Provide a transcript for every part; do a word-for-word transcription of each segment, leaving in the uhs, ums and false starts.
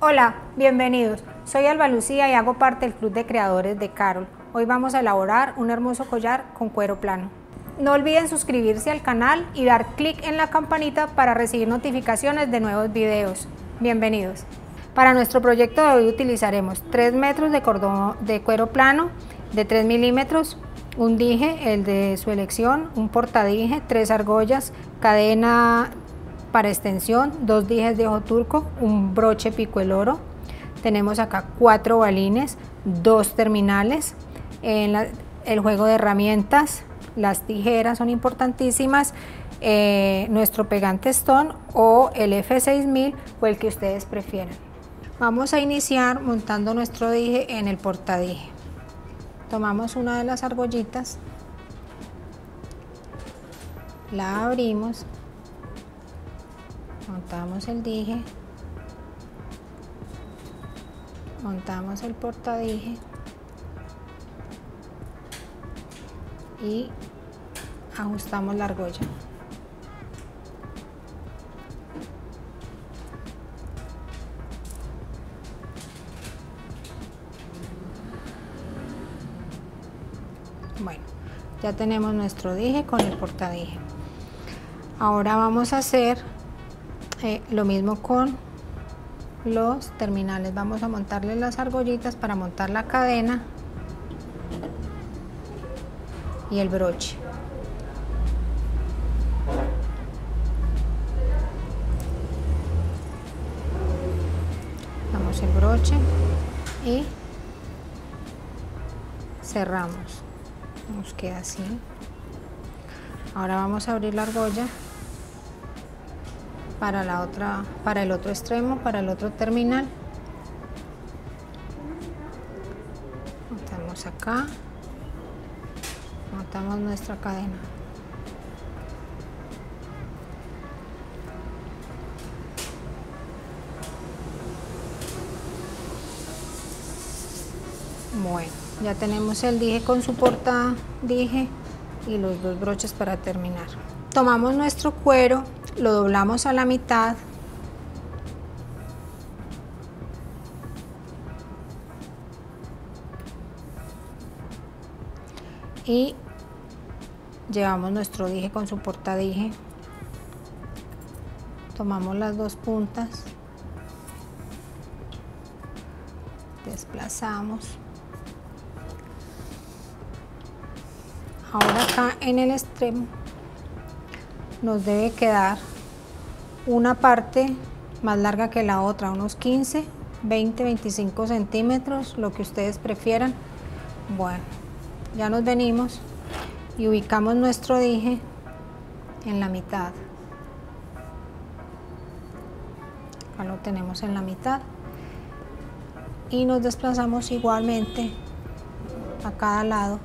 Hola, bienvenidos. Soy Alba Lucía y hago parte del Club de Creadores de Carol. Hoy vamos a elaborar un hermoso collar con cuero plano. No olviden suscribirse al canal y dar clic en la campanita para recibir notificaciones de nuevos videos. Bienvenidos. Para nuestro proyecto de hoy utilizaremos tres metros de cordón de cuero plano de tres milímetros, un dije, el de su elección, un portadije, tres argollas, cadena para extensión, dos dijes de ojo turco, un broche picueloro. Tenemos acá cuatro balines, dos terminales, en la, el juego de herramientas, las tijeras son importantísimas, eh, nuestro pegante STONE o el F seis mil o el que ustedes prefieran. Vamos a iniciar montando nuestro dije en el portadije. Tomamos una de las argollitas, la abrimos, montamos el dije, montamos el portadije y ajustamos la argolla. Bueno, ya tenemos nuestro dije con el portadije. Ahora vamos a hacer eh, lo mismo con los terminales. Vamos a montarle las argollitas para montar la cadena y el broche. Damos el broche y cerramos. Nos queda así. Ahora vamos a abrir la argolla para la otra, para el otro extremo, para el otro terminal. Montamos acá, montamos nuestra cadena. Bueno. Ya tenemos el dije con su portadije y los dos broches para terminar. Tomamos nuestro cuero, lo doblamos a la mitad. Y llevamos nuestro dije con su portadije. Tomamos las dos puntas. Desplazamos. Ahora acá en el extremo nos debe quedar una parte más larga que la otra, unos quince, veinte, veinticinco centímetros, lo que ustedes prefieran. Bueno, ya nos venimos y ubicamos nuestro dije en la mitad. Acá lo tenemos en la mitad y nos desplazamos igualmente a cada lado.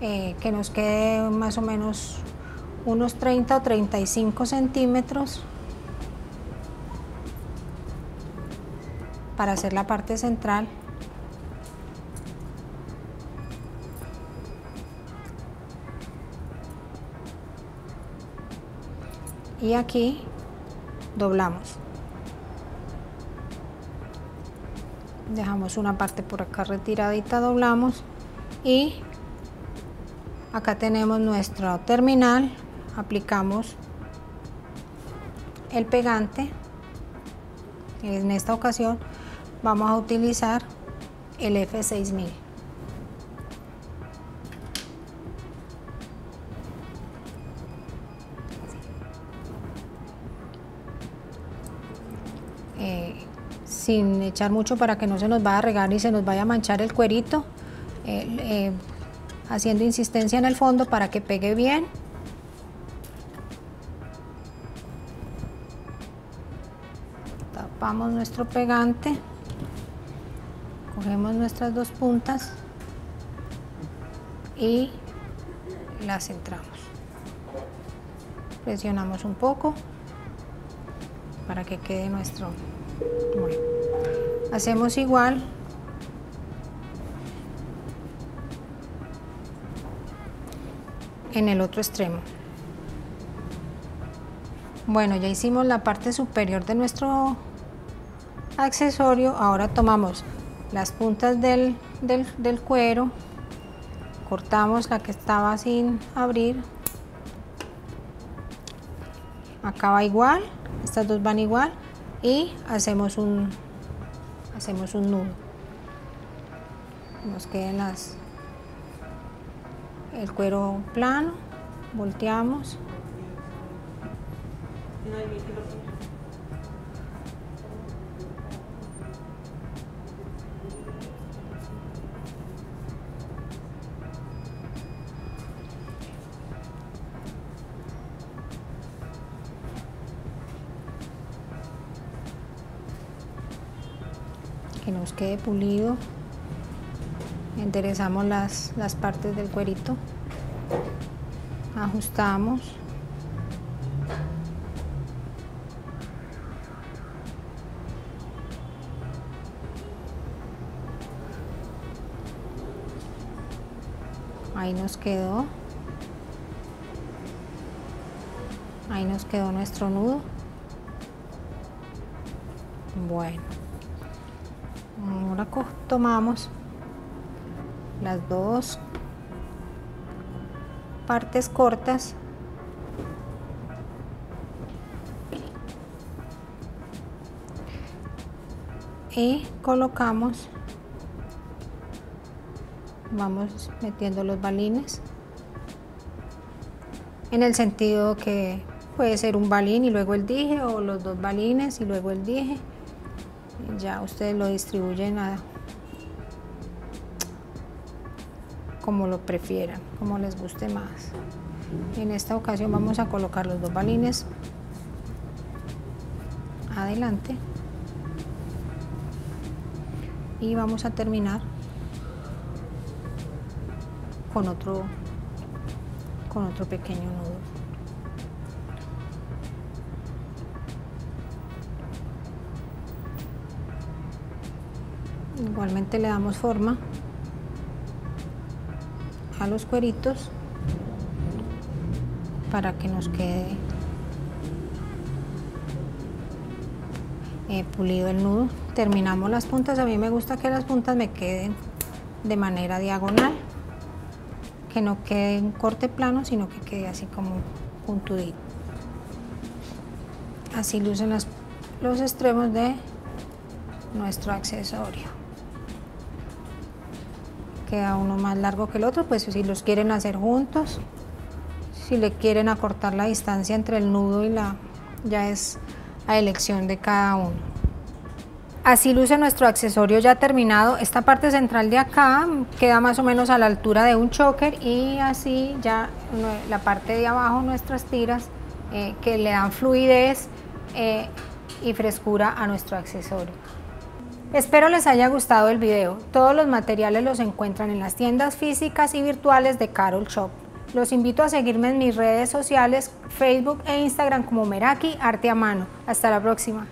Eh, que nos quede más o menos unos treinta o treinta y cinco centímetros para hacer la parte central. Y aquí doblamos. Dejamos una parte por acá retiradita, doblamos y acá tenemos nuestro terminal, aplicamos el pegante. En esta ocasión vamos a utilizar el F seis mil. Eh, sin echar mucho para que no se nos vaya a regar y se nos vaya a manchar el cuerito. Eh, eh, haciendo insistencia en el fondo para que pegue bien. Tapamos nuestro pegante, cogemos nuestras dos puntas y las centramos. Presionamos un poco para que quede nuestro... Bueno, hacemos igual. En el otro extremo. Bueno, ya hicimos la parte superior de nuestro accesorio, ahora tomamos las puntas del, del, del cuero, cortamos la que estaba sin abrir, acá va igual, estas dos van igual, y hacemos un, hacemos un nudo, nos queden las, el cuero plano, volteamos, que nos quede pulido, enderezamos las, las partes del cuerito, ajustamos, ahí nos quedó, ahí nos quedó nuestro nudo. Bueno, ahora tomamos las dos partes cortas, y colocamos, vamos metiendo los balines en el sentido que puede ser un balín y luego el dije, o los dos balines y luego el dije, ya ustedes lo distribuyen a como lo prefieran, como les guste más. En esta ocasión vamos a colocar los dos balines adelante y vamos a terminar con otro con otro pequeño nudo. Igualmente le damos forma a los cueritos para que nos quede eh, pulido el nudo. Terminamos las puntas, a mí me gusta que las puntas me queden de manera diagonal, que no quede en corte plano, sino que quede así como puntudito. Así lucen las, los extremos de nuestro accesorio. Queda uno más largo que el otro, pues si los quieren hacer juntos, si le quieren acortar la distancia entre el nudo y la, ya es a elección de cada uno. Así luce nuestro accesorio ya terminado. Esta parte central de acá queda más o menos a la altura de un choker, y así ya la parte de abajo, nuestras tiras eh, que le dan fluidez eh, y frescura a nuestro accesorio. Espero les haya gustado el video. Todos los materiales los encuentran en las tiendas físicas y virtuales de Carol Shop. Los invito a seguirme en mis redes sociales, Facebook e Instagram como Meraki Arte a Mano. Hasta la próxima.